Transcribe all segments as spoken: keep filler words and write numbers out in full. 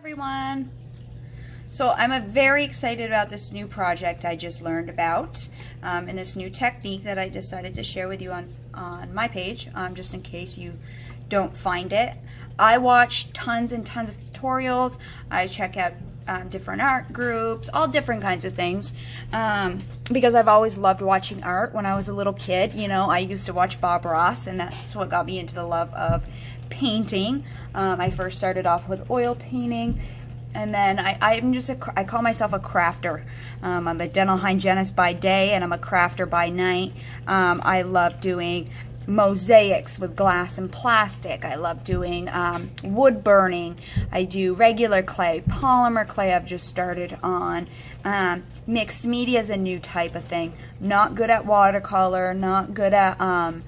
Everyone. So I'm a very excited about this new project I just learned about um, and this new technique that I decided to share with you on, on my page, um, just in case you don't find it. I watch tons and tons of tutorials. I check out um, different art groups, all different kinds of things um, because I've always loved watching art. When I was a little kid, you know, I used to watch Bob Ross, and that's what got me into the love of painting. Um, I first started off with oil painting, and then I, I'm just a, I call myself a crafter. Um, I'm a dental hygienist by day, and I'm a crafter by night. Um, I love doing mosaics with glass and plastic. I love doing um, wood burning. I do regular clay, polymer clay I've just started on. Um, mixed media is a new type of thing. Not good at watercolor, not good at um,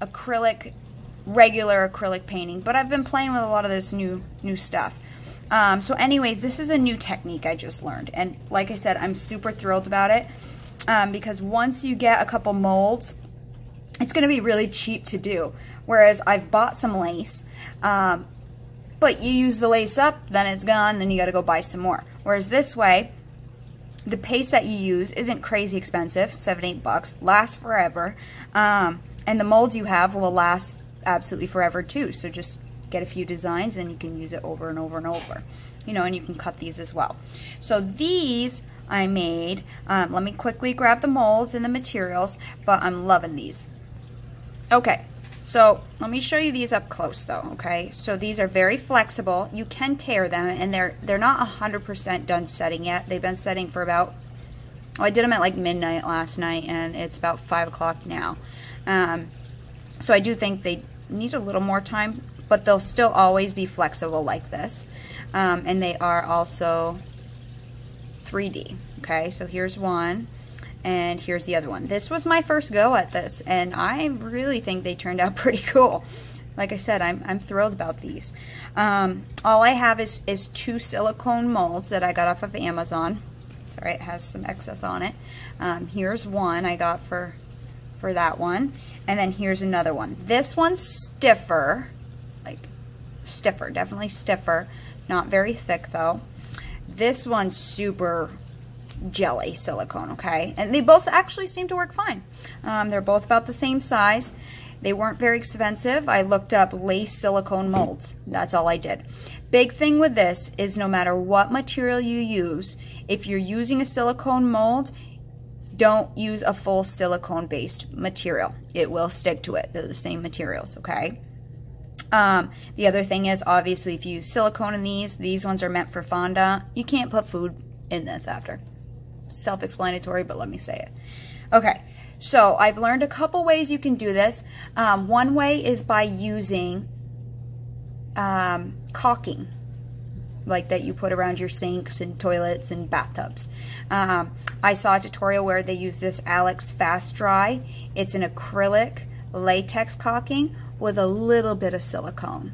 acrylic, regular acrylic painting, but I've been playing with a lot of this new new stuff. Um, so anyways, this is a new technique I just learned, and like I said, I'm super thrilled about it um, because once you get a couple molds, it's gonna be really cheap to do, whereas I've bought some lace, um, but you use the lace up, then it's gone, then you gotta go buy some more. Whereas this way, the paste that you use isn't crazy expensive, seven, eight bucks, lasts forever, um, and the molds you have will last absolutely forever too. So just get a few designs and you can use it over and over and over, you know, and you can cut these as well. So these I made, um, let me quickly grab the molds and the materials, but I'm loving these. Okay, so let me show you these up close though. Okay, so these are very flexible. You can tear them, and they're they're not one hundred percent done setting yet. They've been setting for about, well, I did them at like midnight last night, and it's about five o'clock now. Um, so I do think they need a little more time, but they'll still always be flexible like this. Um, and they are also three D, okay? So here's one, and here's the other one. This was my first go at this, and I really think they turned out pretty cool. Like I said, I'm, I'm thrilled about these. Um, all I have is, is two silicone molds that I got off of Amazon. Sorry, it has some excess on it. Um, here's one I got for... for that one, and then here's another one. This one's stiffer, like stiffer, definitely stiffer, not very thick though. This one's super jelly silicone, okay? And they both actually seem to work fine. Um, they're both about the same size. They weren't very expensive. I looked up lace silicone molds. That's all I did. Big thing with this is no matter what material you use, if you're using a silicone mold, don't use a full silicone-based material. It will stick to it. They're the same materials, okay? Um, the other thing is, obviously, if you use silicone in these, these ones are meant for fondant. You can't put food in this after. Self-explanatory, but let me say it. Okay, so I've learned a couple ways you can do this. Um, one way is by using um, caulking, like that you put around your sinks and toilets and bathtubs. Um, I saw a tutorial where they use this Alex Fast Dry. It's an acrylic latex caulking with a little bit of silicone,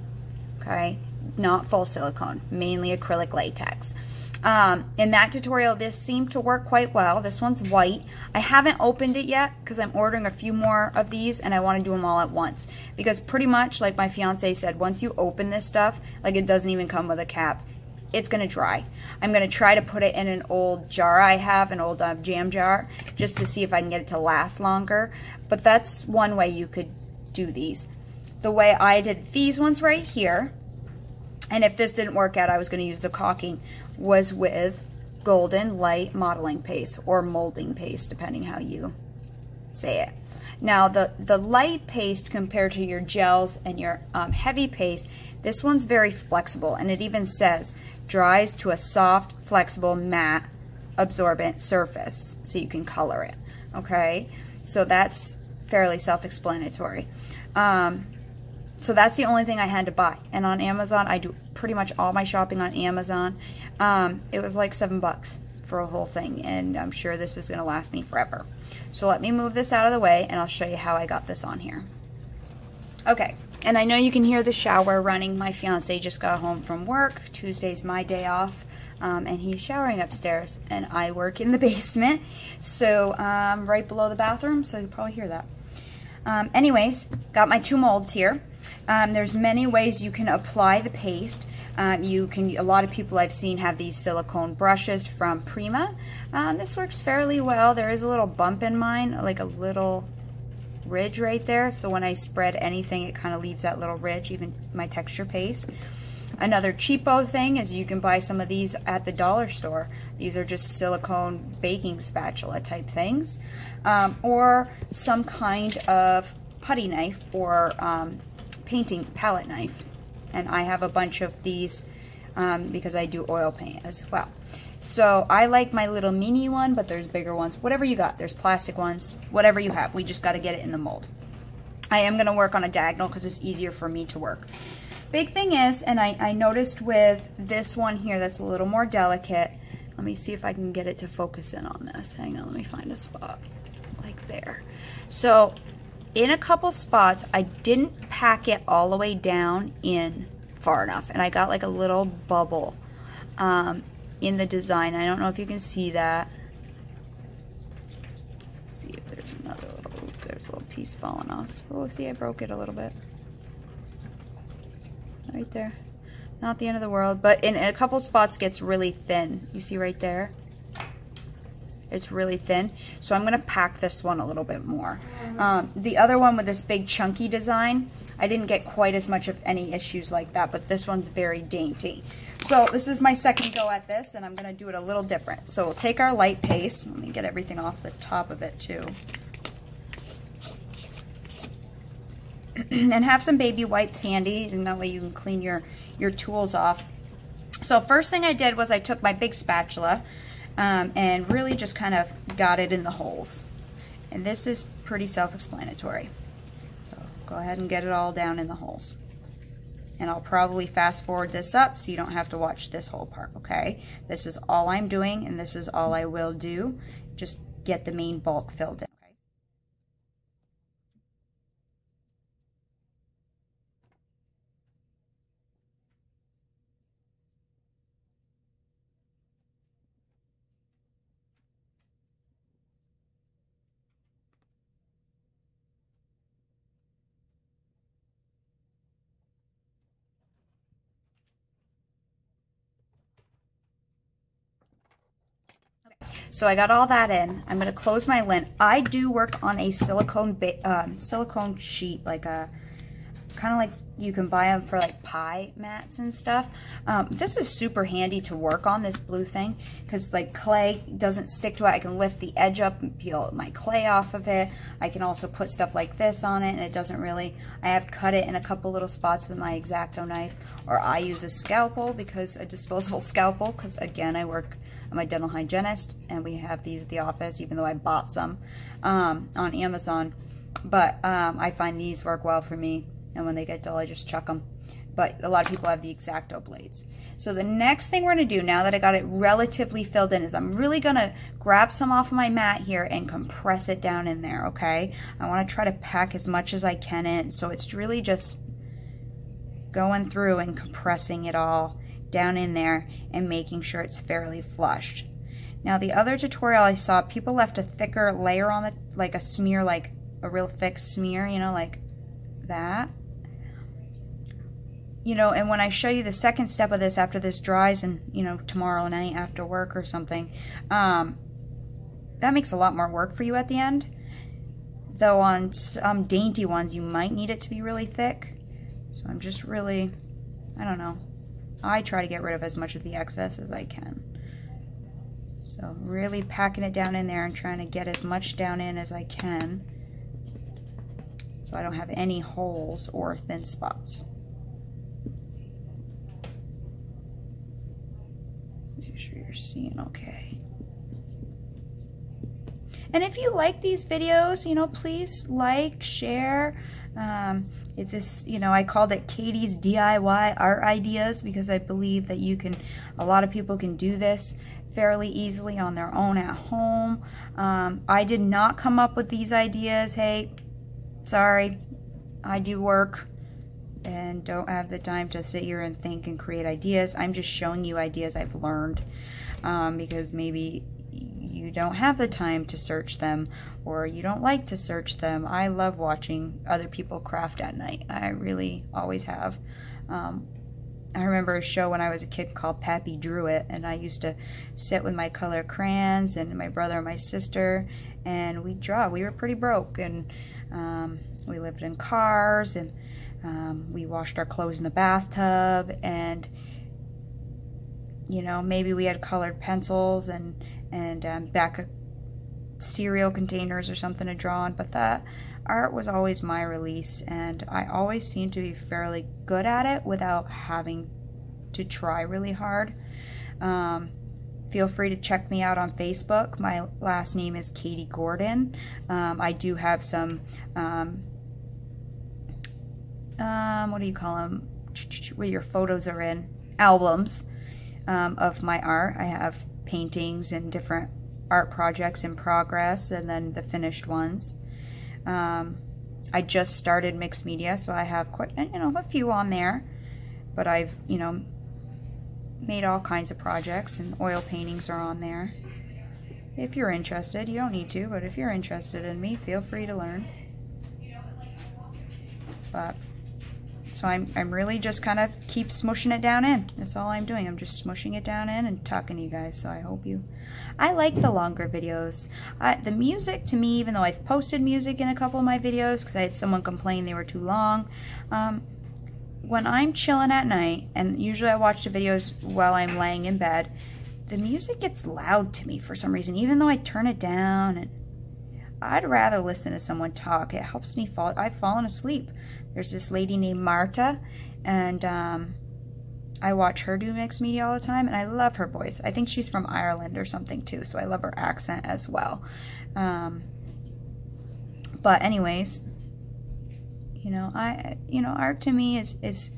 okay? Not full silicone, mainly acrylic latex. Um, in that tutorial, this seemed to work quite well. This one's white. I haven't opened it yet because I'm ordering a few more of these, and I want to do them all at once because pretty much, like my fiance said, once you open this stuff, like it doesn't even come with a cap. It's gonna dry. I'm gonna try to put it in an old jar I have, an old uh, jam jar, just to see if I can get it to last longer. But that's one way you could do these. The way I did these ones right here, and if this didn't work out, I was gonna use the caulking, was with golden light modeling paste or molding paste, depending how you say it. Now the, the light paste compared to your gels and your um, heavy paste, this one's very flexible, and it even says dries to a soft, flexible, matte, absorbent surface, so you can color it, okay? So that's fairly self-explanatory. Um, so that's the only thing I had to buy, and on Amazon, I do pretty much all my shopping on Amazon. Um, it was like seven bucks for a whole thing, and I'm sure this is gonna last me forever. So let me move this out of the way, and I'll show you how I got this on here. Okay. And I know you can hear the shower running. My fiance just got home from work. Tuesday's my day off, um, and he's showering upstairs, and I work in the basement, so um, right below the bathroom, so you'll probably hear that. Um, anyways, got my two molds here. Um, there's many ways you can apply the paste. Um, you can. A lot of people I've seen have these silicone brushes from Prima. Um, this works fairly well. There is a little bump in mine, like a little ridge right there. So when I spread anything, it kind of leaves that little ridge, even my texture paste. Another cheapo thing is you can buy some of these at the dollar store. These are just silicone baking spatula type things, um, or some kind of putty knife or um, painting palette knife. And I have a bunch of these um, because I do oil paint as well. So I like my little mini one, but there's bigger ones. Whatever you got, there's plastic ones, whatever you have. We just got to get it in the mold. I am going to work on a diagonal because it's easier for me to work. Big thing is, and I, I noticed with this one here that's a little more delicate. Let me see if I can get it to focus in on this. Hang on, let me find a spot. Like there. So in a couple spots, I didn't pack it all the way down in far enough. And I got like a little bubble um, in the design. I don't know if you can see that. Let's see if there's another little, there's a little piece falling off. Oh, see, I broke it a little bit. Right there. Not the end of the world, but in, in a couple spots gets really thin. You see right there? It's really thin. So I'm going to pack this one a little bit more. Um, the other one with this big chunky design, I didn't get quite as much of any issues like that, but this one's very dainty. So this is my second go at this, and I'm going to do it a little different. So we'll take our light paste. Let me get everything off the top of it too. And have some baby wipes handy, and that way you can clean your, your tools off. So first thing I did was I took my big spatula um, and really just kind of got it in the holes. And this is pretty self-explanatory. So go ahead and get it all down in the holes. And I'll probably fast forward this up so you don't have to watch this whole part, okay? This is all I'm doing, and this is all I will do. Just get the main bulk filled in. So I got all that in. I'm going to close my lid. I do work on a silicone ba um, silicone sheet, like a kind of like you can buy them for like pie mats and stuff. Um, this is super handy to work on, this blue thing, because like clay doesn't stick to it. I can lift the edge up and peel my clay off of it. I can also put stuff like this on it, and it doesn't really, I have cut it in a couple little spots with my X-Acto knife, or I use a scalpel, because a disposable scalpel, because again, I work, I'm a dental hygienist, and we have these at the office, even though I bought some um, on Amazon. But um, I find these work well for me, and when they get dull, I just chuck them. But a lot of people have the X-Acto blades. So the next thing we're going to do, now that I got it relatively filled in, is I'm really going to grab some off my mat here and compress it down in there, okay? I want to try to pack as much as I can in, so it's really just going through and compressing it all down in there and making sure it's fairly flushed. Now the other tutorial I saw, people left a thicker layer on it, like a smear, like a real thick smear, you know, like that. You know, and when I show you the second step of this after this dries, and you know, tomorrow night after work or something, um, that makes a lot more work for you at the end. Though on some dainty ones, you might need it to be really thick. So I'm just really, I don't know. I try to get rid of as much of the excess as I can. So really packing it down in there and trying to get as much down in as I can, so I don't have any holes or thin spots. Make sure you're seeing okay. And if you like these videos, you know, please like, share. Um, if this, you know, I called it Katie's D I Y Art Ideas, because I believe that you can, a lot of people can do this fairly easily on their own at home. Um, I did not come up with these ideas. Hey, sorry, I do work and don't have the time to sit here and think and create ideas. I'm just showing you ideas I've learned, um, because maybe you don't have the time to search them or you don't like to search them. I love watching other people craft at night. I really always have. Um, I remember a show when I was a kid called Pappy Drew It, and I used to sit with my color crayons and my brother and my sister, and we'd draw. We were pretty broke, and um, we lived in cars, and um, we washed our clothes in the bathtub, and you know, maybe we had colored pencils and and um, back of cereal containers or something to draw on, but that art was always my release, and I always seemed to be fairly good at it without having to try really hard. Um, feel free to check me out on Facebook. My last name is Katie Gordon. Um, I do have some, um, um, what do you call them, where your photos are in, albums um, of my art. I have paintings and different art projects in progress, and then the finished ones. Um, I just started mixed media, so I have quite, you know, a few on there, but I've, you know, made all kinds of projects, and oil paintings are on there. If you're interested, you don't need to, but if you're interested in me, feel free to learn. But, so I'm, I'm really just kind of keep smushing it down in. That's all I'm doing. I'm just smushing it down in and talking to you guys, so I hope you... I like the longer videos. I, the music, to me, even though I've posted music in a couple of my videos, because I had someone complain they were too long, um, when I'm chilling at night, and usually I watch the videos while I'm laying in bed, the music gets loud to me for some reason, even though I turn it down. And I'd rather listen to someone talk. It helps me fall. I've fallen asleep. There's this lady named Marta, and um, I watch her do mixed media all the time, and I love her voice. I think she's from Ireland or something too, so I love her accent as well. Um, but anyways, you know, I you know, art to me is is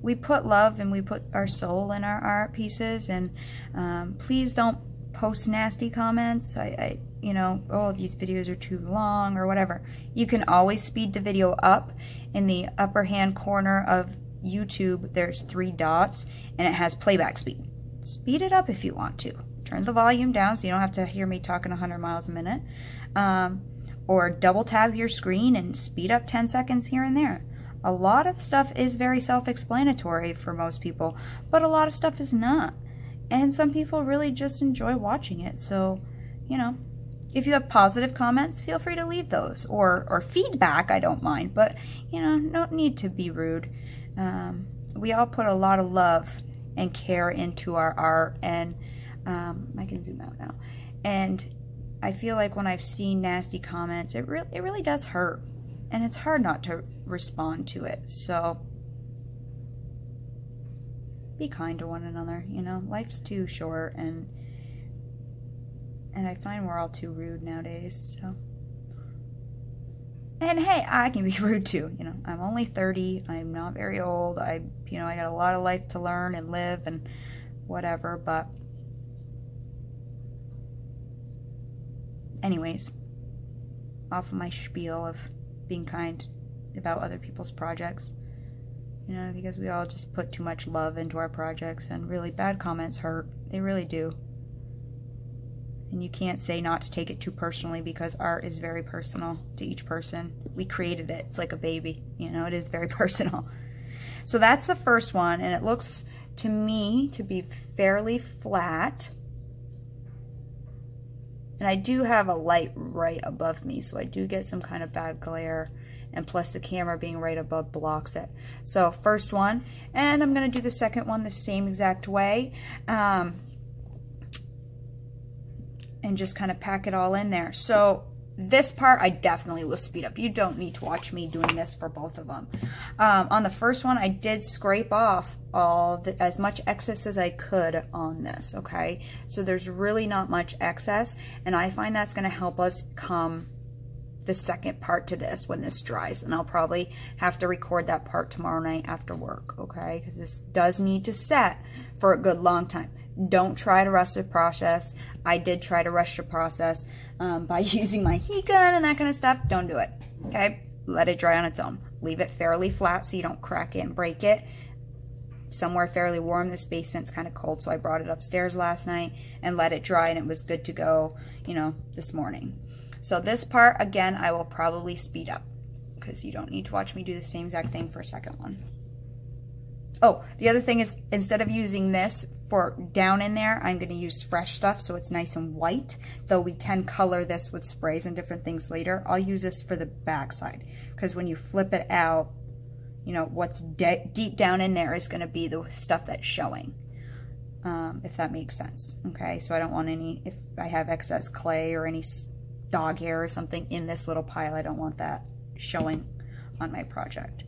we put love and we put our soul in our art pieces, and um, please don't post nasty comments. I, I you know, oh, these videos are too long or whatever. You can always speed the video up. In the upper hand corner of YouTube, there's three dots, and it has playback speed. Speed it up if you want to. Turn the volume down so you don't have to hear me talking a hundred miles a minute. Um, or double tap your screen and speed up ten seconds here and there. A lot of stuff is very self-explanatory for most people, but a lot of stuff is not. And some people really just enjoy watching it. So, you know, if you have positive comments, feel free to leave those, or or feedback. I don't mind, but you know, no need to be rude. Um, we all put a lot of love and care into our art, and um, I can zoom out now. And I feel like when I've seen nasty comments, it really it really does hurt, and it's hard not to respond to it. So be kind to one another. You know, life's too short, and. And I find we're all too rude nowadays, so. And hey, I can be rude too, you know. I'm only thirty, I'm not very old, I, you know, I got a lot of life to learn and live and whatever, but. Anyways, off of my spiel of being kind about other people's projects, you know, because we all just put too much love into our projects, and really bad comments hurt, they really do. And you can't say not to take it too personally, because art is very personal to each person. We created it. It's like a baby. You know, it is very personal. So that's the first one. And it looks to me to be fairly flat. And I do have a light right above me, so I do get some kind of bad glare. And plus the camera being right above blocks it. So first one. And I'm going to do the second one the same exact way. Um... and just kind of pack it all in there. So this part I definitely will speed up. You don't need to watch me doing this for both of them. Um, on the first one, I did scrape off all the, as much excess as I could on this, okay? So there's really not much excess, and I find that's gonna help us come the second part to this when this dries, and I'll probably have to record that part tomorrow night after work, okay? Because this does need to set for a good long time. Don't try to rush the process. I did try to rush the process um, by using my heat gun and that kind of stuff. Don't do it, okay? Let it dry on its own. Leave it fairly flat so you don't crack it and break it. somewhere fairly warm. This basement's kind of cold, so I brought it upstairs last night and let it dry, and it was good to go, you know, this morning. So this part, again, I will probably speed up because you don't need to watch me do the same exact thing for a second one. Oh, the other thing is, instead of using this for down in there, I'm going to use fresh stuff so it's nice and white, though we can color this with sprays and different things later. I'll use this for the backside because when you flip it out, you know, what's de deep down in there is going to be the stuff that's showing, um, if that makes sense. Okay, so I don't want any, if I have excess clay or any dog hair or something in this little pile, I don't want that showing on my project.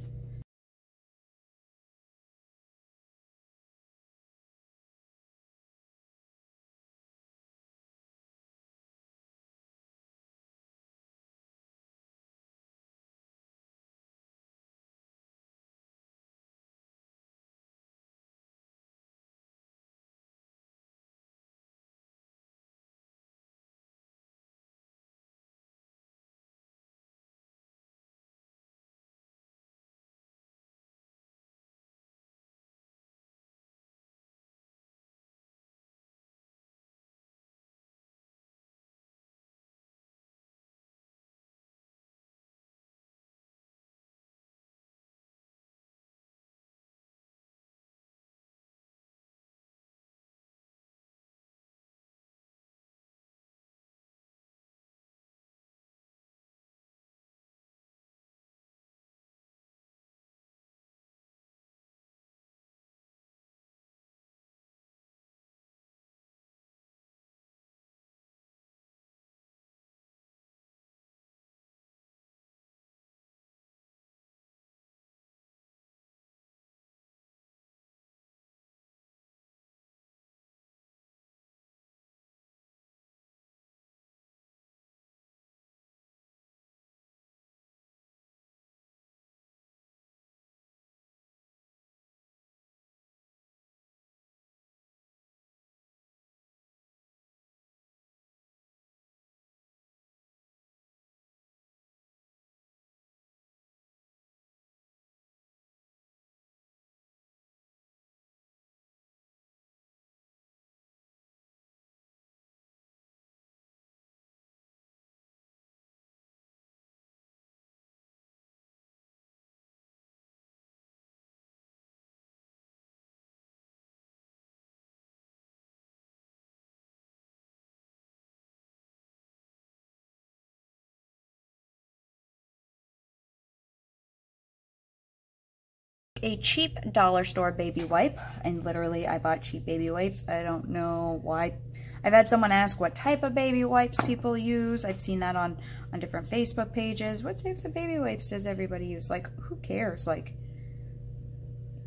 A cheap dollar store baby wipe, and literally I bought cheap baby wipes. I don't know why. I've had someone ask what type of baby wipes people use. I've seen that on on different Facebook pages. What types of baby wipes does everybody use? Like, who cares? Like,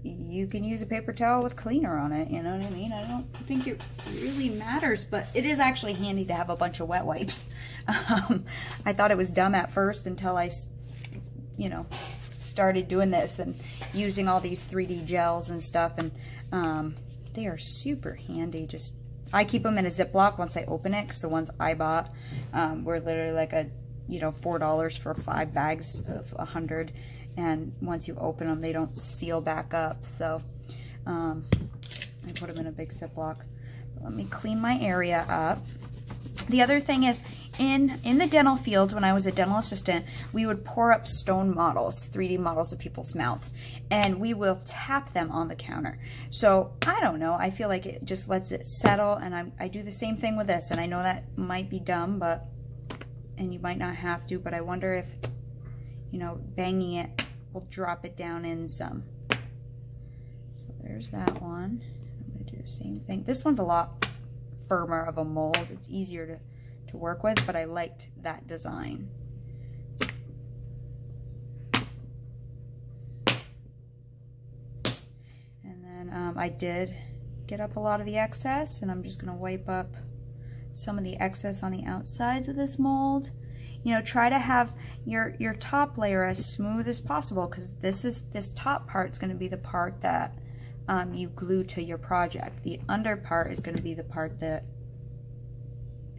you can use a paper towel with cleaner on it, you know what I mean? I don't think it really matters, but it is actually handy to have a bunch of wet wipes. um, I thought it was dumb at first until I, you know, started doing this and using all these three D gels and stuff, and um, they are super handy. Just, I keep them in a Ziploc once I open it, because the ones I bought um, were literally like a, you know, four dollars for five bags of a hundred, and once you open them, they don't seal back up, so um, I put them in a big Ziploc. Let me clean my area up. The other thing is, In, in the dental field, when I was a dental assistant, we would pour up stone models, three D models of people's mouths, and we will tap them on the counter. So, I don't know, I feel like it just lets it settle, and I, I do the same thing with this, and I know that might be dumb, but, and you might not have to, but I wonder if, you know, banging it will drop it down in some. So there's that one. I'm going to do the same thing. This one's a lot firmer of a mold. It's easier to to work with, but I liked that design. And then um, I did get up a lot of the excess, and I'm just going to wipe up some of the excess on the outsides of this mold. You know, try to have your your top layer as smooth as possible, because this is this top part is going to be the part that um, you glue to your project. The under part is going to be the part that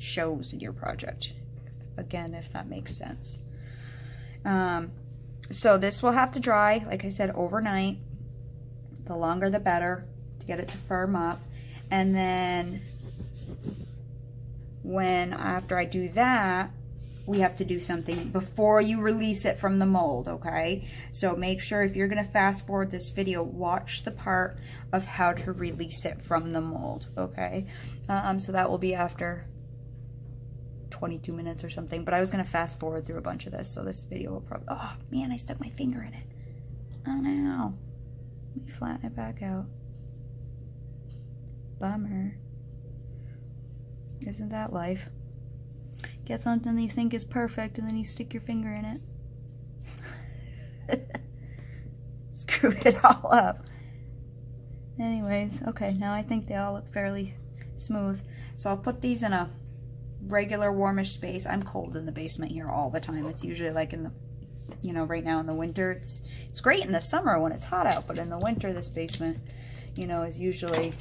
shows in your project, again, if that makes sense. Um, so this will have to dry, like I said, overnight. The longer the better to get it to firm up. And then when after I do that, we have to do something before you release it from the mold, okay? So make sure if you're gonna fast forward this video, watch the part of how to release it from the mold, okay? Um, so that will be after twenty-two minutes or something, but I was gonna fast forward through a bunch of this, so this video will probably, oh man, I stuck my finger in it. Oh no, let me flatten it back out. Bummer. Isn't that life? Get something that you think is perfect and then you stick your finger in it. Screw it all up. Anyways, okay, now I think they all look fairly smooth. So I'll put these in a regular warmish space. I'm cold in the basement here all the time. It's usually like in the, you know, right now in the winter. It's, it's great in the summer when it's hot out, but in the winter this basement, you know, is usually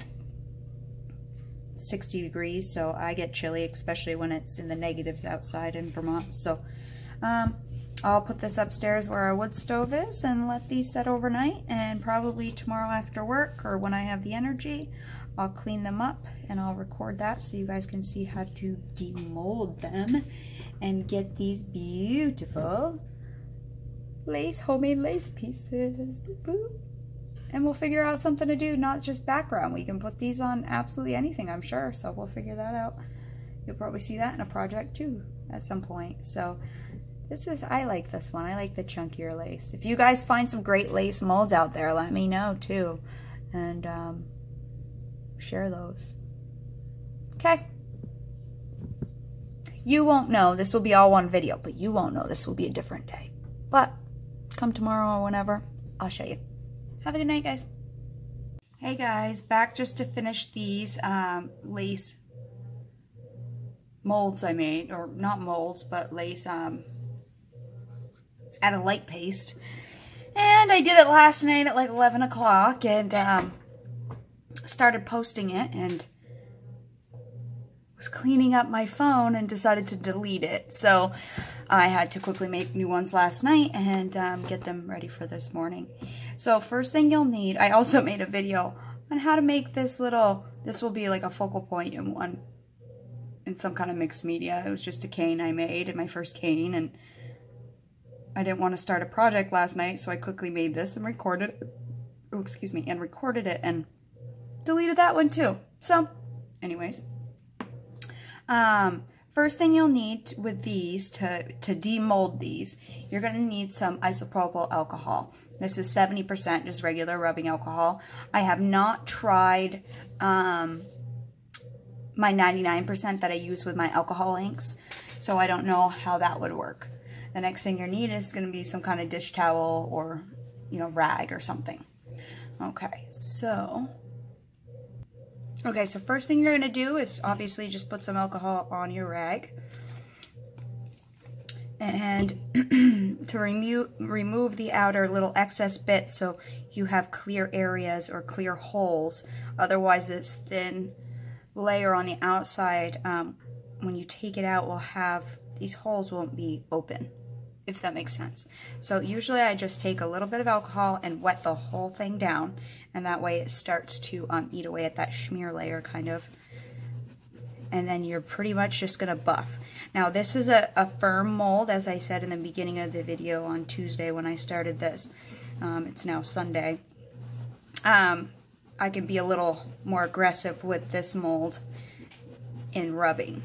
sixty degrees, so I get chilly, especially when it's in the negatives outside in Vermont. So um, I'll put this upstairs where our wood stove is and let these set overnight, and probably tomorrow after work or when I have the energy, I'll clean them up and I'll record that so you guys can see how to demold them and get these beautiful lace, homemade lace pieces. Boop, boop. And we'll figure out something to do, not just background. We can put these on absolutely anything, I'm sure. So we'll figure that out. You'll probably see that in a project too at some point. So this is, I like this one. I like the chunkier lace. If you guys find some great lace molds out there, let me know too. And um, share those. Okay. You won't know. This will be all one video, but you won't know. This will be a different day. But come tomorrow or whenever, I'll show you. Have a good night, guys. Hey guys, back just to finish these um, lace molds I made, or not molds, but lace um, out of light paste. And I did it last night at like eleven o'clock and um, started posting it and was cleaning up my phone and decided to delete it. So I had to quickly make new ones last night and um, get them ready for this morning. So first thing you'll need, I also made a video on how to make this little, this will be like a focal point in one, in some kind of mixed media. It was just a cane I made, and my first cane, and I didn't want to start a project last night, so I quickly made this and recorded, oh, excuse me, and recorded it and deleted that one too. So anyways, um, first thing you'll need with these to, to demold these, you're gonna need some isopropyl alcohol. This is seventy percent just regular rubbing alcohol. I have not tried um, my ninety-nine percent that I use with my alcohol inks, so I don't know how that would work. The next thing you need is gonna be some kind of dish towel or, you know, rag or something. Okay, so, okay, so first thing you're gonna do is obviously just put some alcohol on your rag. And to remove, remove the outer little excess bits so you have clear areas or clear holes. Otherwise, this thin layer on the outside, um, when you take it out, will have, these holes won't be open, if that makes sense. So usually I just take a little bit of alcohol and wet the whole thing down, and that way it starts to um, eat away at that schmear layer, kind of. And then you're pretty much just gonna buff. Now this is a, a firm mold, as I said in the beginning of the video on Tuesday when I started this. Um, it's now Sunday. Um, I can be a little more aggressive with this mold in rubbing.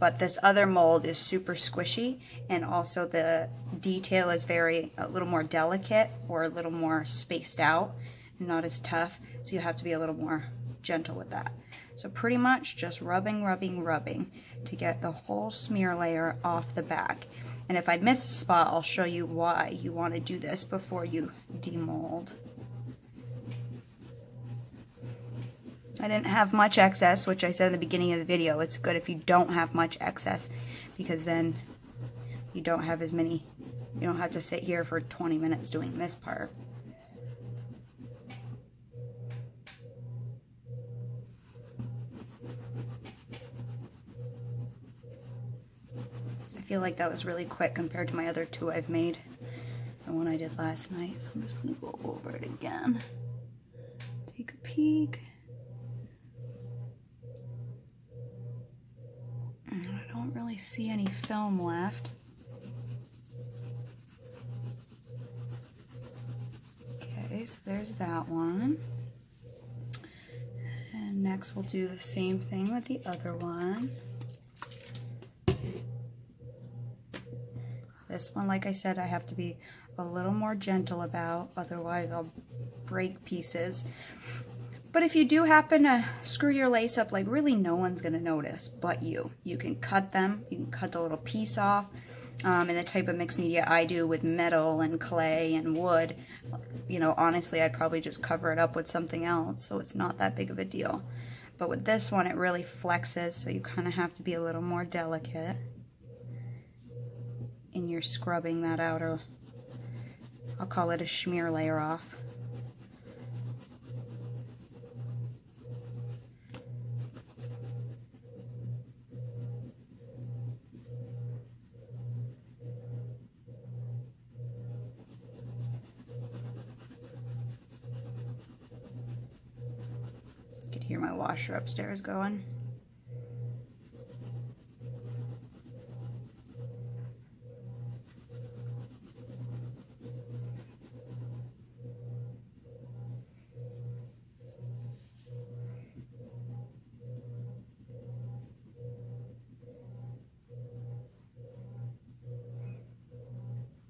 But this other mold is super squishy, and also the detail is very, a little more delicate or a little more spaced out, not as tough. So you have to be a little more gentle with that. So pretty much just rubbing, rubbing, rubbing to get the whole smear layer off the back. And if I miss a spot, I'll show you why you want to do this before you demold. I didn't have much excess, which I said in the beginning of the video. It's good if you don't have much excess, because then you don't have as many, you don't have to sit here for twenty minutes doing this part. I feel like that was really quick compared to my other two I've made, the one I did last night, so I'm just gonna go over it again. peek. I don't really see any film left. Okay, so there's that one. And next we'll do the same thing with the other one. This one, like I said, I have to be a little more gentle about, otherwise I'll break pieces. But if you do happen to screw your lace up, like really no one's gonna notice but you. You can cut them, you can cut the little piece off. Um, and the type of mixed media I do with metal and clay and wood, you know, honestly, I'd probably just cover it up with something else, so it's not that big of a deal. But with this one, it really flexes, so you kind of have to be a little more delicate. And you're scrubbing that outer, I'll call it a schmear layer off. You can hear my washer upstairs going.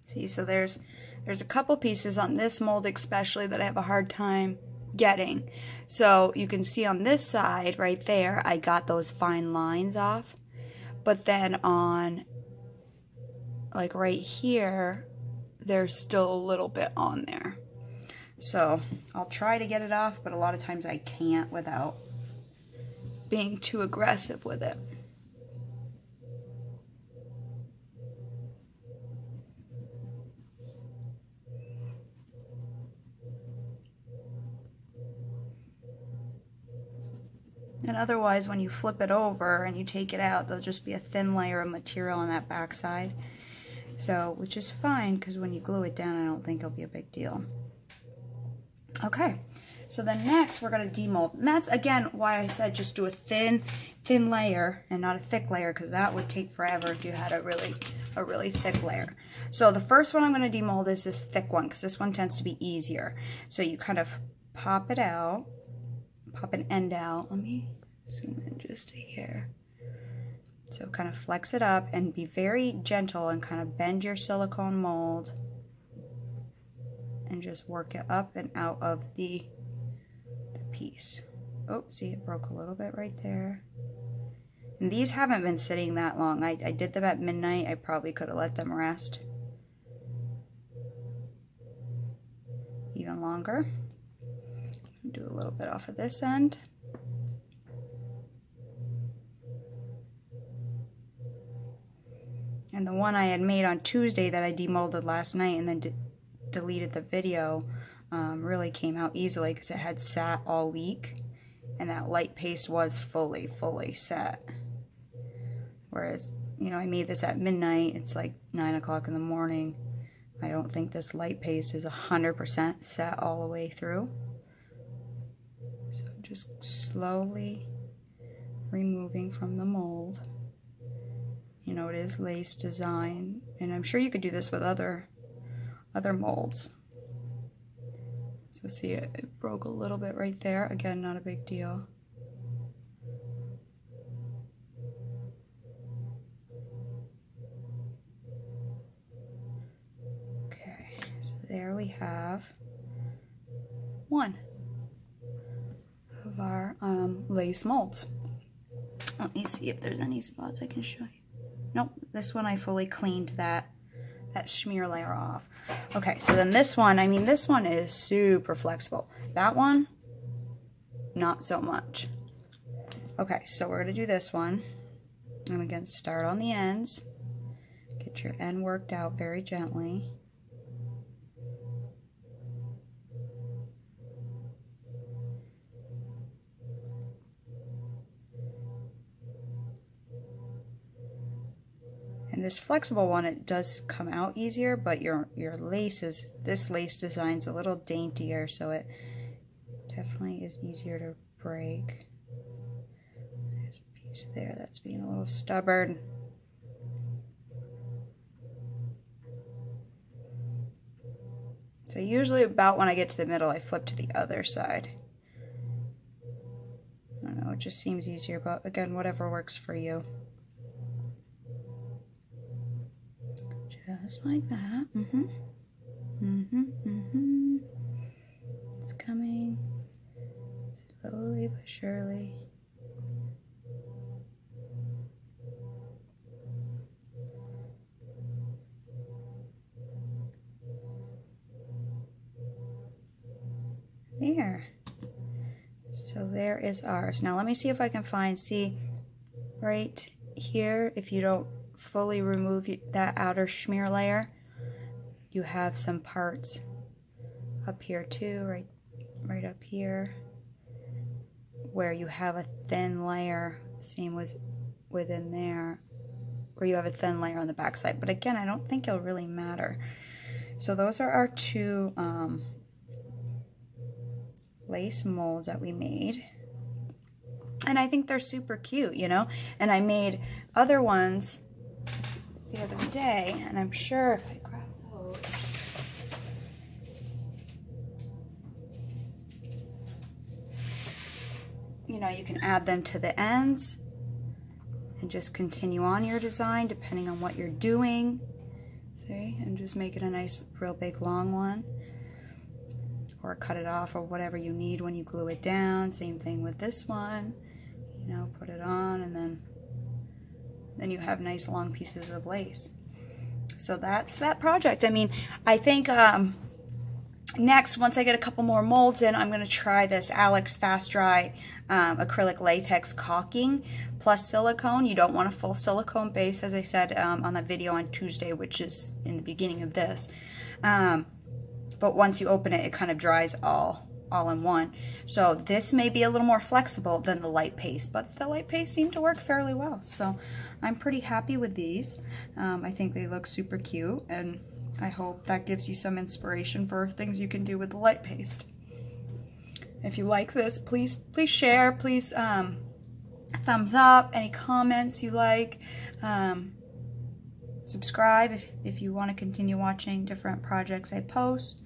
See, so there's there's a couple pieces on this mold especially that I have a hard time getting. So you can see on this side right there, I got those fine lines off. But then on, like right here, there's still a little bit on there. So I'll try to get it off, but a lot of times I can't without being too aggressive with it. And otherwise, when you flip it over and you take it out, there'll just be a thin layer of material on that backside. So, which is fine, because when you glue it down, I don't think it'll be a big deal. Okay, so then next we're going to demold. And that's, again, why I said just do a thin, thin layer and not a thick layer, because that would take forever if you had a really, a really thick layer. So the first one I'm going to demold is this thick one, because this one tends to be easier. So you kind of pop it out. Pop an end out. Let me zoom in just to here. So kind of flex it up and be very gentle and kind of bend your silicone mold and just work it up and out of the, the piece. Oh, see, it broke a little bit right there. And these haven't been sitting that long. I, I did them at midnight. I probably could have let them rest even longer. Do a little bit off of this end. And the one I had made on Tuesday that I demolded last night and then de deleted the video um, really came out easily because it had sat all week and that light paste was fully, fully set. Whereas, you know, I made this at midnight, it's like nine o'clock in the morning. I don't think this light paste is one hundred percent set all the way through. Just slowly removing from the mold. You know, it is lace design, and I'm sure you could do this with other other molds. So see, it, it broke a little bit right there. Again, not a big deal. Okay, so there we have one of our um, lace molds. Let me see if there's any spots I can show you. Nope, this one I fully cleaned that that smear layer off. Okay, so then this one, I mean this one is super flexible. That one, not so much. Okay, so we're gonna do this one. And again, start on the ends. Get your end worked out very gently. And this flexible one, it does come out easier, but your your lace is, this lace design's a little daintier, so it definitely is easier to break. There's a piece there that's being a little stubborn. So usually about when I get to the middle, I flip to the other side. I don't know, it just seems easier, but again, whatever works for you. Just like that. Mm-hmm. Mm-hmm. Mm-hmm. It's coming slowly but surely. There. So there is ours. Now let me see if I can find, see right here, if you don't fully remove that outer schmear layer, you have some parts up here too, right right up here, where you have a thin layer, same with within there, where you have a thin layer on the back side. But again, I don't think it'll really matter. So those are our two um, lace molds that we made, and I think they're super cute, you know. And I made other ones the other day, and I'm sure if I grab those, you know, you can add them to the ends and just continue on your design depending on what you're doing. See, and just make it a nice real big long one, or cut it off, or whatever you need when you glue it down. Same thing with this one, you know, put it on, and then then you have nice long pieces of lace. So that's that project. I mean, I think um, next, once I get a couple more molds in, I'm gonna try this Alex Fast Dry um, acrylic latex caulking plus silicone. You don't want a full silicone base, as I said um, on that video on Tuesday, which is in the beginning of this. Um, But once you open it, it kind of dries all all in one. So this may be a little more flexible than the light paste, but the light paste seemed to work fairly well. So I'm pretty happy with these. Um, I think they look super cute, and I hope that gives you some inspiration for things you can do with the light paste. If you like this, please please share, please um, thumbs up, any comments you like. Um, Subscribe if, if you want to continue watching different projects I post.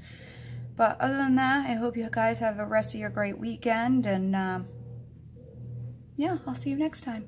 But other than that, I hope you guys have the rest of your great weekend. And um, yeah, I'll see you next time.